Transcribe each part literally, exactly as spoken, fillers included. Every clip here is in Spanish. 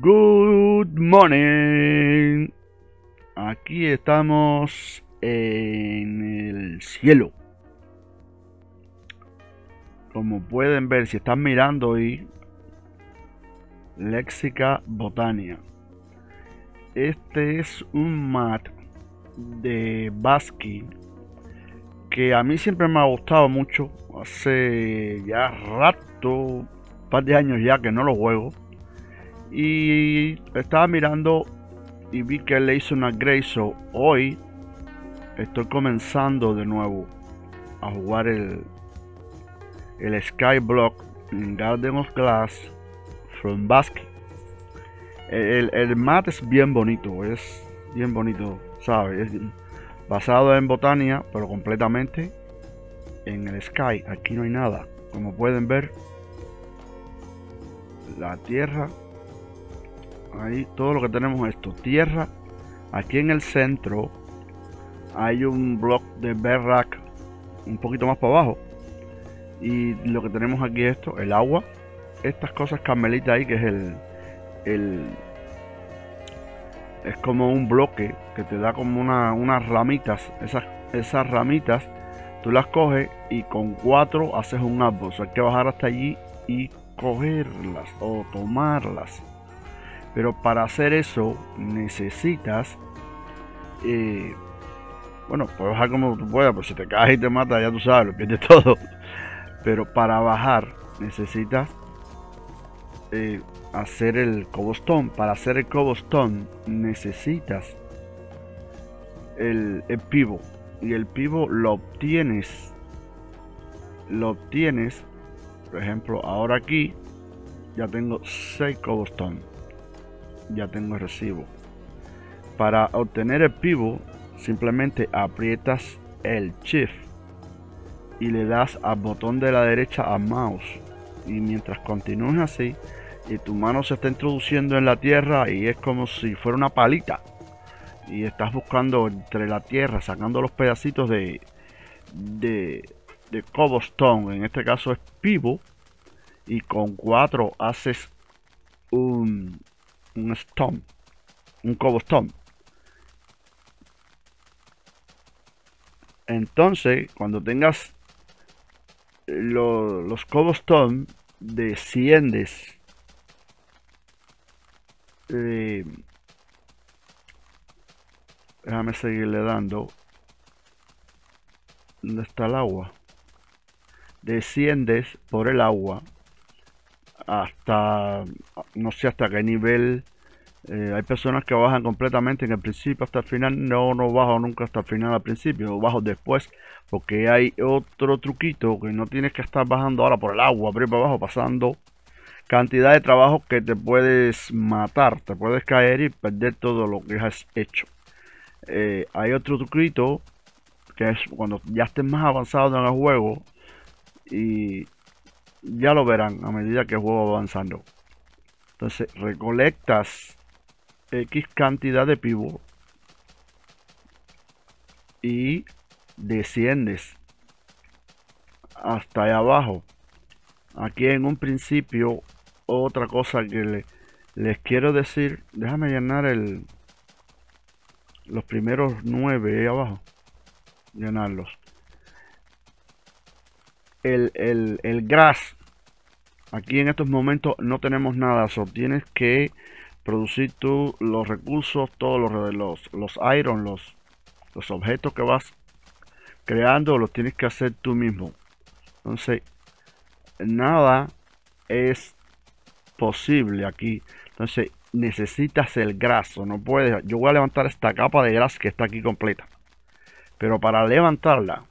Good morning. Aquí estamos en el cielo. Como pueden ver, si están mirando hoy, Lexica Botania. Este es un mat de Basque que a mí siempre me ha gustado mucho. Hace ya rato, un par de años ya que no lo juego. Y estaba mirando y vi que le hice una Grey Show. Hoy estoy comenzando de nuevo a jugar el, el Skyblock en Garden of Glass from Basque. El, el mat es bien bonito, es bien bonito, ¿sabes? Es basado en Botania, pero completamente en el Sky. Aquí no hay nada, como pueden ver. La tierra, ahí todo lo que tenemos es esto, tierra. Aquí en el centro hay un block de berrack un poquito más para abajo. Y lo que tenemos aquí es esto, el agua. Estas cosas carmelitas ahí, que es el... El, es como un bloque que te da como una, unas ramitas. Esas, esas ramitas tú las coges y con cuatro haces un árbol. O sea, hay que bajar hasta allí y cogerlas o tomarlas. Pero para hacer eso necesitas, eh, bueno, puedes bajar como tú puedas, pero si te caes y te matas, ya tú sabes, lo pierdes todo. Pero para bajar necesitas Eh, hacer el cobblestone. Para hacer el cobblestone necesitas el, el pivot, y el pivot lo obtienes lo obtienes por ejemplo ahora. Aquí ya tengo seis cobblestone, ya tengo el recibo. Para obtener el pivot simplemente aprietas el shift y le das al botón de la derecha al mouse, y mientras continúes así y tu mano se está introduciendo en la tierra, y es como si fuera una palita y estás buscando entre la tierra, sacando los pedacitos de de, de cobblestone, en este caso es pivot, y con cuatro haces un un stone, un cobblestone. Entonces cuando tengas lo, los cobblestone, desciendes Eh, déjame seguirle dando. ¿Dónde está el agua? Desciendes por el agua hasta, no sé hasta qué nivel. eh, Hay personas que bajan completamente en el principio hasta el final. No, no bajo nunca hasta el final al principio, bajo después, porque hay otro truquito que no tienes que estar bajando ahora por el agua, pero para abajo, pasando cantidad de trabajo que te puedes matar, te puedes caer y perder todo lo que has hecho. Eh, hay otro truquito que es cuando ya estés más avanzado en el juego, y ya lo verán a medida que el juego va avanzando. Entonces recolectas X cantidad de pivot y desciendes hasta allá abajo. Aquí en un principio, otra cosa que le, les quiero decir, déjame llenar el los primeros nueve ahí abajo, llenarlos. El, el, el grass, aquí en estos momentos no tenemos nada, so tienes que producir tú los recursos, todos los, los, los iron, los, los objetos que vas creando, los tienes que hacer tú mismo. Entonces nada es posible aquí. Entonces necesitas el graso. No puedes. Yo voy a levantar esta capa de gras que está aquí completa. Pero para levantarla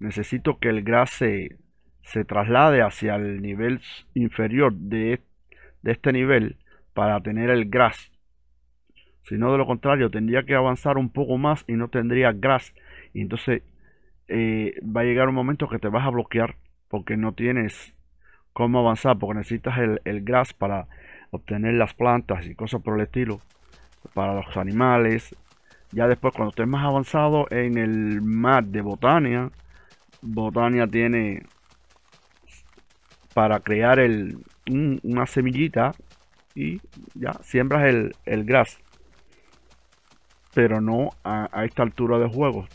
necesito que el gras se, se traslade hacia el nivel inferior de, de este nivel para tener el gras. Si no, de lo contrario, tendría que avanzar un poco más y no tendría gras. Y entonces eh, va a llegar un momento que te vas a bloquear, porque no tienes cómo avanzar, porque necesitas el, el grass para obtener las plantas y cosas por el estilo, para los animales. Ya después, cuando estés más avanzado en el mat de Botania, Botania tiene para crear el, un, una semillita y ya siembras el, el grass, pero no a, a esta altura de juego.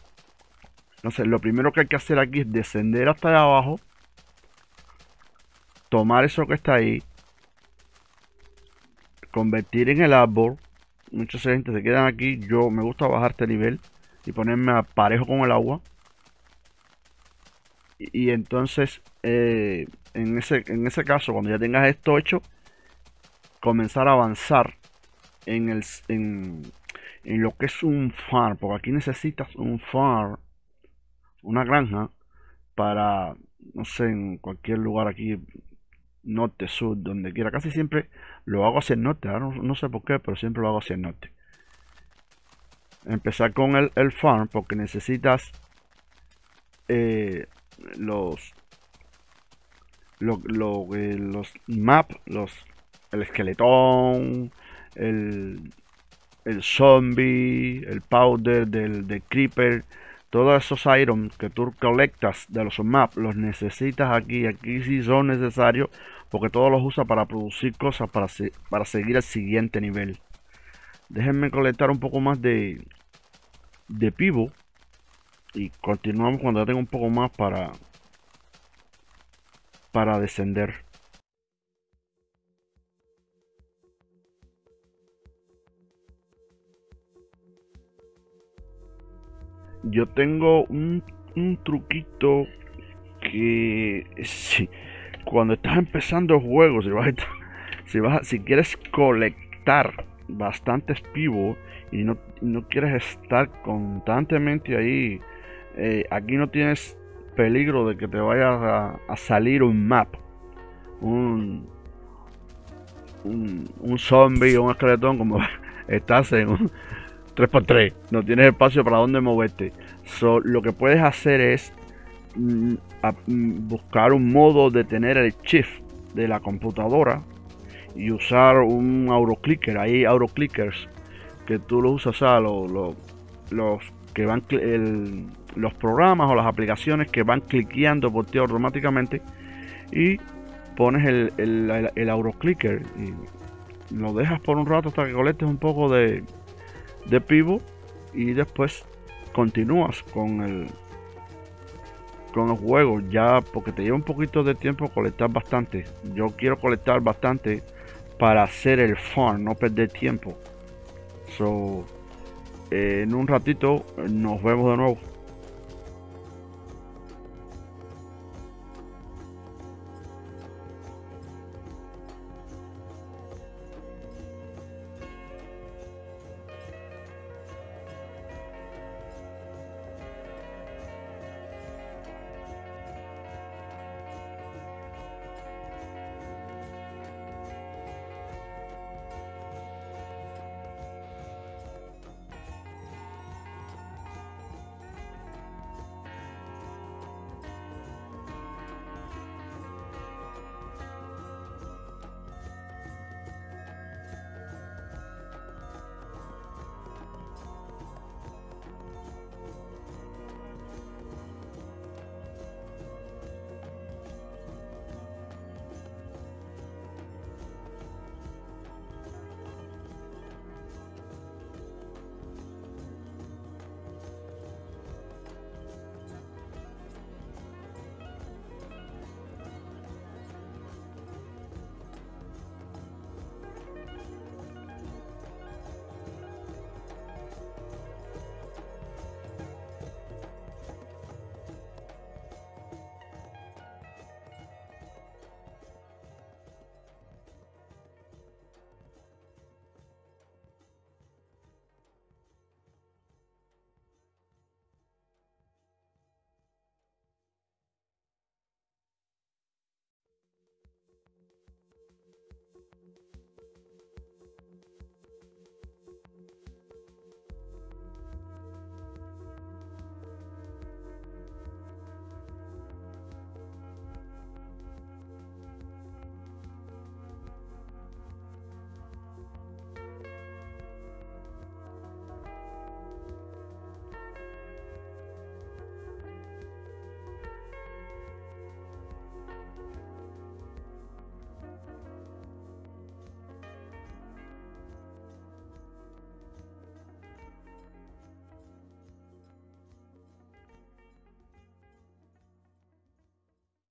Entonces lo primero que hay que hacer aquí es descender hasta allá abajo, tomar eso que está ahí, convertir en el árbol. Mucha gente se quedan aquí. Yo me gusta bajar este nivel y ponerme a parejo con el agua. Y, y entonces eh, en, ese, en ese caso, cuando ya tengas esto hecho, comenzar a avanzar en, el, en, en lo que es un farm, porque aquí necesitas un farm, una granja, para, no sé, en cualquier lugar aquí, norte, sur, donde quiera. Casi siempre lo hago hacia el norte, no, no sé por qué, pero siempre lo hago hacia el norte. Empezar con el, el farm, porque necesitas eh, los, lo, lo, eh, los maps, los, el esqueletón, el, el zombie, el powder del, del creeper. Todos esos items que tú colectas de los maps los necesitas aquí. Aquí sí son necesarios, porque todos los usas para producir cosas, para, se, para seguir al siguiente nivel. Déjenme colectar un poco más de, de pivo. Y continuamos cuando ya tenga un poco más para, para descender. Yo tengo un, un truquito que si, cuando estás empezando el juego, si, vas a, si, vas a, si quieres colectar bastantes pivos y no, no quieres estar constantemente ahí, eh, aquí no tienes peligro de que te vayas a, a salir un map, un, un, un zombie o un esqueletón, como estás en un tres por tres, no tienes espacio para dónde moverte. So, lo que puedes hacer es mm, a, mm, buscar un modo de tener el shift de la computadora y usar un autoclicker. Hay autoclickers que tú los usas, o sea, lo, lo, los que van el, los programas o las aplicaciones que van cliqueando por ti automáticamente, y pones el, el, el, el autoclicker y lo dejas por un rato hasta que colectes un poco de de pivot, y después continúas con el con el juego ya, porque te lleva un poquito de tiempo colectar bastante. Yo quiero colectar bastante para hacer el farm, no perder tiempo. So, eh, en un ratito nos vemos de nuevo.